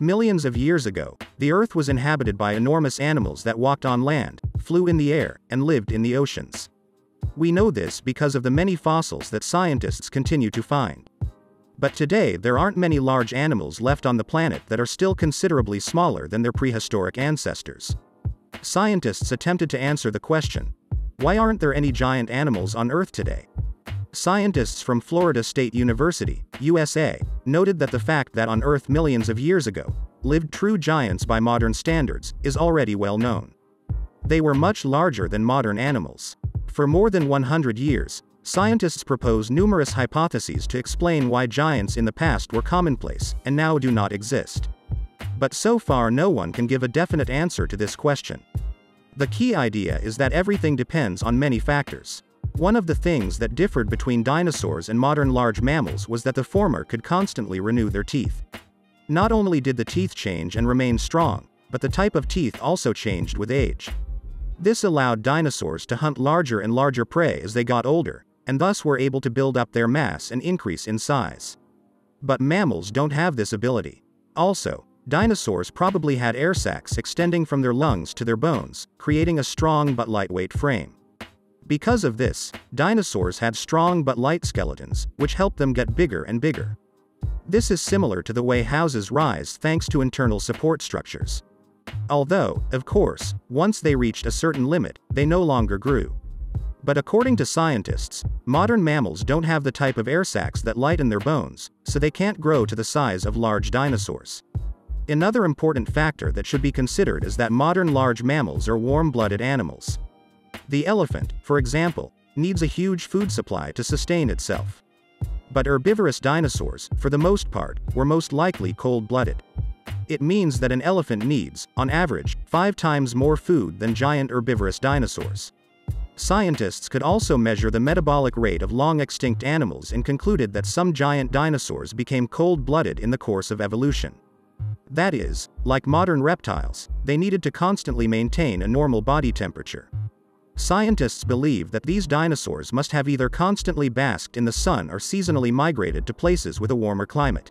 Millions of years ago, the Earth was inhabited by enormous animals that walked on land, flew in the air, and lived in the oceans. We know this because of the many fossils that scientists continue to find. But today there aren't many large animals left on the planet that are still considerably smaller than their prehistoric ancestors. Scientists attempted to answer the question, why aren't there any giant animals on Earth today? Scientists from Florida State University, USA, noted that the fact that on Earth millions of years ago, lived true giants by modern standards, is already well known. They were much larger than modern animals. For more than 100 years, scientists propose numerous hypotheses to explain why giants in the past were commonplace and now do not exist. But so far no one can give a definite answer to this question. The key idea is that everything depends on many factors. One of the things that differed between dinosaurs and modern large mammals was that the former could constantly renew their teeth. Not only did the teeth change and remain strong, but the type of teeth also changed with age. This allowed dinosaurs to hunt larger and larger prey as they got older, and thus were able to build up their mass and increase in size. But mammals don't have this ability. Also, dinosaurs probably had air sacs extending from their lungs to their bones, creating a strong but lightweight frame. Because of this, dinosaurs had strong but light skeletons, which helped them get bigger and bigger. This is similar to the way houses rise thanks to internal support structures. Although, of course, once they reached a certain limit, they no longer grew. But according to scientists, modern mammals don't have the type of air sacs that lighten their bones, so they can't grow to the size of large dinosaurs. Another important factor that should be considered is that modern large mammals are warm-blooded animals. The elephant, for example, needs a huge food supply to sustain itself. But herbivorous dinosaurs, for the most part, were most likely cold-blooded. It means that an elephant needs, on average, 5 times more food than giant herbivorous dinosaurs. Scientists could also measure the metabolic rate of long-extinct animals and concluded that some giant dinosaurs became cold-blooded in the course of evolution. That is, like modern reptiles, they needed to constantly maintain a normal body temperature. Scientists believe that these dinosaurs must have either constantly basked in the sun or seasonally migrated to places with a warmer climate.